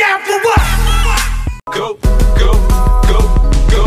down for what? Go, go, go, go,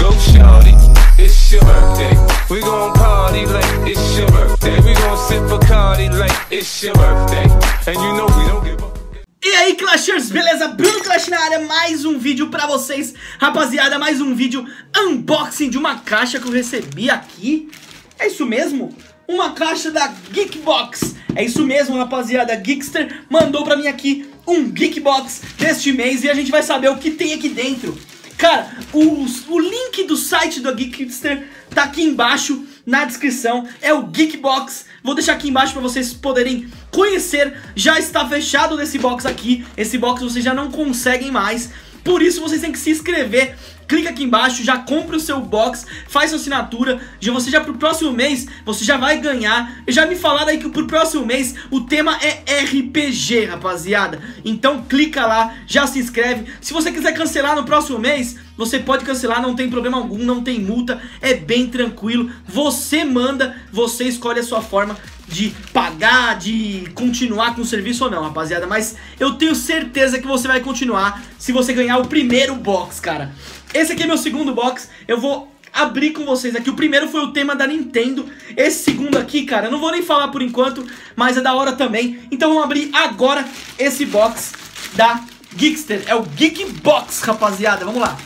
go, shawty. It's your birthday. We gon' party like it's your birthday. We gon' sip Bacardi like it's your birthday. And you know we don't give up. E aí, Clashers, beleza? Bruno Clash na área, mais um vídeo pra vocês. Rapaziada, mais um vídeo unboxing de uma caixa que eu recebi aqui. É isso mesmo? Uma caixa da Geekbox. É isso mesmo, rapaziada, Geekster mandou pra mim aqui um Geekbox deste mês e a gente vai saber o que tem aqui dentro. Cara, o link do site do Geekster tá aqui embaixo na descrição, é o Geekbox. Vou deixar aqui embaixo pra vocês poderem conhecer. Já está fechado nesse box aqui, esse box vocês já não conseguem mais. Por isso vocês têm que se inscrever, clica aqui embaixo, já compra o seu box, faz sua assinatura, você já pro próximo mês, você já vai ganhar. Já me falaram aí que pro próximo mês o tema é RPG, rapaziada. Então clica lá, já se inscreve. Se você quiser cancelar no próximo mês, você pode cancelar, não tem problema algum, não tem multa, é bem tranquilo. Você manda, você escolhe a sua forma de pagar, de continuar com o serviço ou não, rapaziada. Mas eu tenho certeza que você vai continuar se você ganhar o primeiro box, cara. Esse aqui é meu segundo box, eu vou abrir com vocês aqui. O primeiro foi o tema da Nintendo. Esse segundo aqui, cara, eu não vou nem falar por enquanto, mas é da hora também. Então vamos abrir agora esse box da Geekster. É o Geekbox, rapaziada, vamos lá.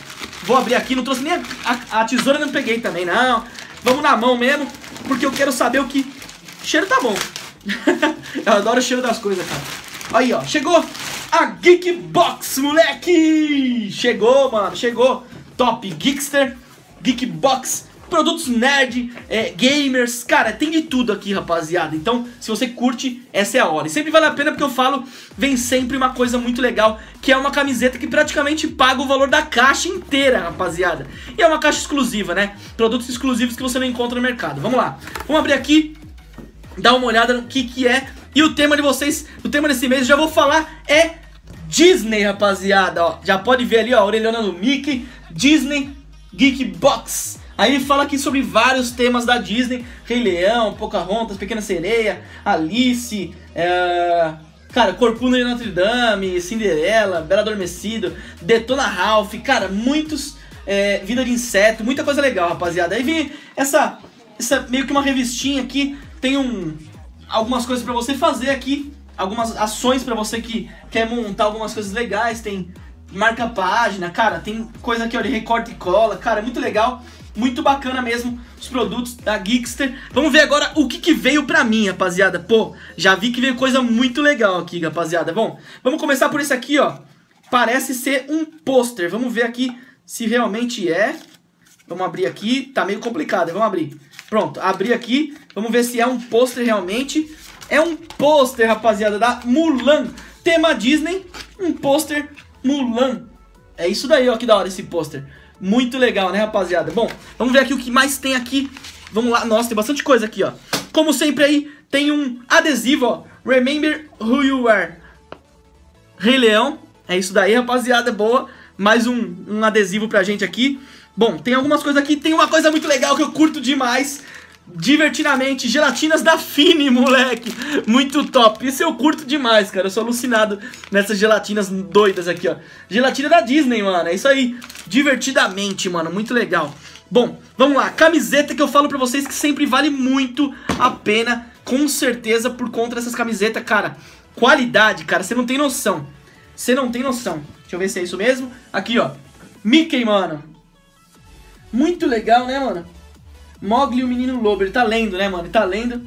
Vou abrir aqui, não trouxe nem a tesoura, não peguei também, não. Vamos na mão mesmo, porque eu quero saber o que... O cheiro tá bom. Eu adoro o cheiro das coisas, cara. Aí, ó, chegou a Geekbox, moleque. Chegou, mano, chegou. Top Geekster, Geekbox, produtos nerd, gamers, cara, tem de tudo aqui, rapaziada. Então, se você curte, essa é a hora. E sempre vale a pena porque eu falo, vem sempre uma coisa muito legal, que é uma camiseta que praticamente paga o valor da caixa inteira, rapaziada. E é uma caixa exclusiva, né? Produtos exclusivos que você não encontra no mercado. Vamos lá, vamos abrir aqui, dar uma olhada no que é. E o tema de vocês, o tema desse mês, eu já vou falar, é Disney, rapaziada, ó. Já pode ver ali, ó, a orelhona do Mickey, Disney, Geekbox. Aí ele fala aqui sobre vários temas da Disney, Rei Leão, Pocahontas, Pequena Sereia, Alice, cara, Corcunda de Notre Dame, Cinderela, Bela Adormecida, Detona Ralph, cara, muitos, Vida de Inseto, muita coisa legal, rapaziada. Aí vem essa meio que uma revistinha aqui, tem algumas coisas pra você fazer aqui, algumas ações pra você que quer montar algumas coisas legais, tem marca página, cara, tem coisa aqui, ó, de recorta e cola, cara, muito legal, muito bacana mesmo, os produtos da Geekster. Vamos ver agora o que veio pra mim, rapaziada. Pô, já vi que veio coisa muito legal aqui, rapaziada. Bom, vamos começar por esse aqui, ó, parece ser um pôster, vamos ver aqui se realmente é. Vamos abrir aqui, tá meio complicado, vamos abrir. Pronto, abri aqui, vamos ver se é um pôster realmente. É um pôster, rapaziada, da Mulan. Tema Disney, um pôster Mulan. É isso daí, ó, que da hora esse pôster. Muito legal, né, rapaziada? Bom, vamos ver aqui o que mais tem aqui. Vamos lá, nossa, tem bastante coisa aqui, ó. Como sempre aí, tem um adesivo, ó. Remember Who You Are. Rei Leão, é isso daí, rapaziada, boa. Mais um adesivo pra gente aqui. Bom, tem algumas coisas aqui, tem uma coisa muito legal que eu curto demais, Divertidamente, gelatinas da Fini, moleque, muito top, isso eu curto demais, cara, eu sou alucinado nessas gelatinas doidas aqui, ó, gelatina da Disney, mano, é isso aí, Divertidamente, mano, muito legal. Bom, vamos lá, camiseta que eu falo pra vocês que sempre vale muito a pena, com certeza, por conta dessas camisetas, cara, qualidade, cara, você não tem noção, você não tem noção, deixa eu ver se é isso mesmo, aqui, ó, Mickey, mano. Muito legal, né, mano? Mogli e o Menino Lobo, ele tá lendo, né, mano? Ele tá lendo.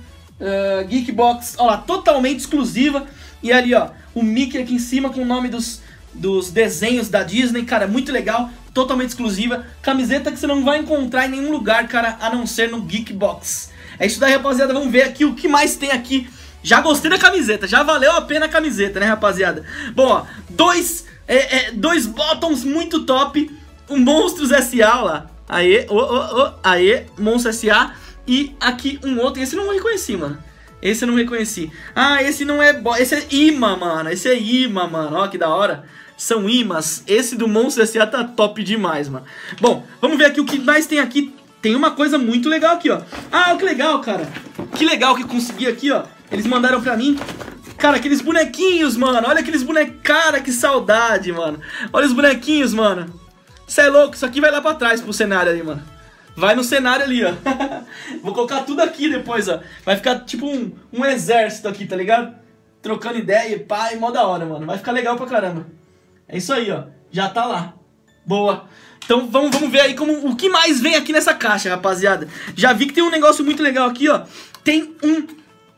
Geekbox, ó lá, totalmente exclusiva. E ali, ó, o Mickey aqui em cima com o nome dos desenhos da Disney. Cara, muito legal, totalmente exclusiva. Camiseta que você não vai encontrar em nenhum lugar, cara, a não ser no Geekbox. É isso daí, rapaziada, vamos ver aqui o que mais tem aqui. Já gostei da camiseta, já valeu a pena a camiseta, né, rapaziada? Bom, ó, dois bottoms muito top. O Monstros S.A. lá. Aê, aê, Monstro S.A. E aqui um outro, esse eu não reconheci, mano. Esse eu não reconheci. Ah, esse não é... esse é imã, mano. Esse é imã, mano. Ó, que da hora. São imãs. Esse do Monstro S.A. tá top demais, mano. Bom, vamos ver aqui o que mais tem aqui. Tem uma coisa muito legal aqui, ó. Ah, que legal, cara. Que legal que eu consegui aqui, ó. Eles mandaram pra mim Cara, aqueles bonequinhos, mano. Olha aqueles bonequinhos. Cara, que saudade, mano. Olha os bonequinhos, mano. Cê é louco. Isso aqui vai lá pra trás pro cenário ali, mano. Vai no cenário ali, ó. Vou colocar tudo aqui depois, ó. Vai ficar tipo um exército aqui, tá ligado? Trocando ideia, pá, e mó da hora, mano. Vai ficar legal pra caramba. É isso aí, ó. Já tá lá. Boa. Então vamos ver aí como, o que mais vem aqui nessa caixa, rapaziada. Já vi que tem um negócio muito legal aqui, ó. Tem um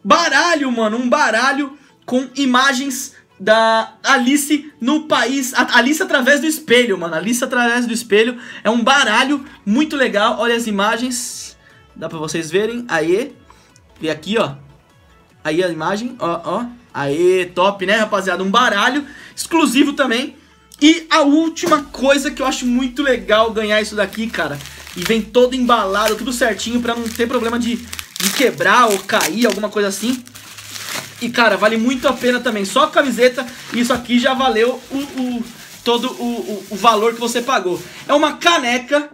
baralho, mano. Um baralho com imagens da Alice no país. Alice através do espelho, mano. Alice através do espelho. É um baralho muito legal. Olha as imagens. Dá pra vocês verem. Aê. E aqui, ó. Aí a imagem. Ó, ó. Aê, top, né, rapaziada? Um baralho exclusivo também. E a última coisa que eu acho muito legal ganhar isso daqui, cara. E vem todo embalado, tudo certinho, pra não ter problema de quebrar ou cair, alguma coisa assim. E, cara, vale muito a pena também. Só a camiseta, isso aqui já valeu todo o valor que você pagou. É uma caneca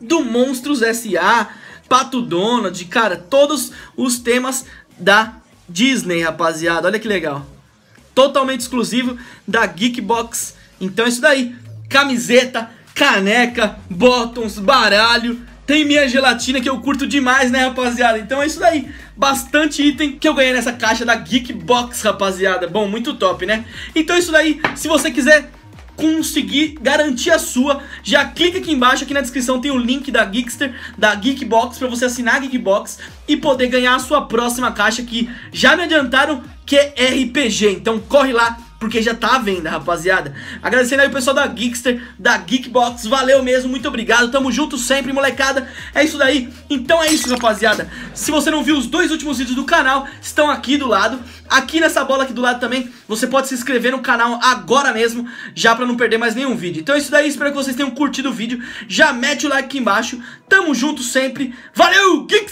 do Monstros S.A., Pato Donald, cara, todos os temas da Disney, rapaziada. Olha que legal. Totalmente exclusivo da Geekbox. Então é isso daí. Camiseta, caneca, bottoms, baralho. Tem minha gelatina que eu curto demais, né, rapaziada? Então é isso daí. Bastante item que eu ganhei nessa caixa da Geekbox, rapaziada. Bom, muito top, né? Então é isso daí. Se você quiser conseguir garantir a sua, já clica aqui embaixo, aqui na descrição tem o link da Geekster, da Geekbox, pra você assinar a Geekbox e poder ganhar a sua próxima caixa, que já me adiantaram que é RPG, então corre lá, porque já tá à venda, rapaziada. Agradecendo aí o pessoal da Geekster, da Geekbox, valeu mesmo, muito obrigado, tamo junto sempre, molecada, é isso daí. Então é isso, rapaziada, se você não viu os dois últimos vídeos do canal, estão aqui do lado, aqui nessa bola aqui do lado também, você pode se inscrever no canal agora mesmo, já pra não perder mais nenhum vídeo. Então é isso daí, espero que vocês tenham curtido o vídeo, já mete o like aqui embaixo, tamo junto sempre, valeu, Geekster!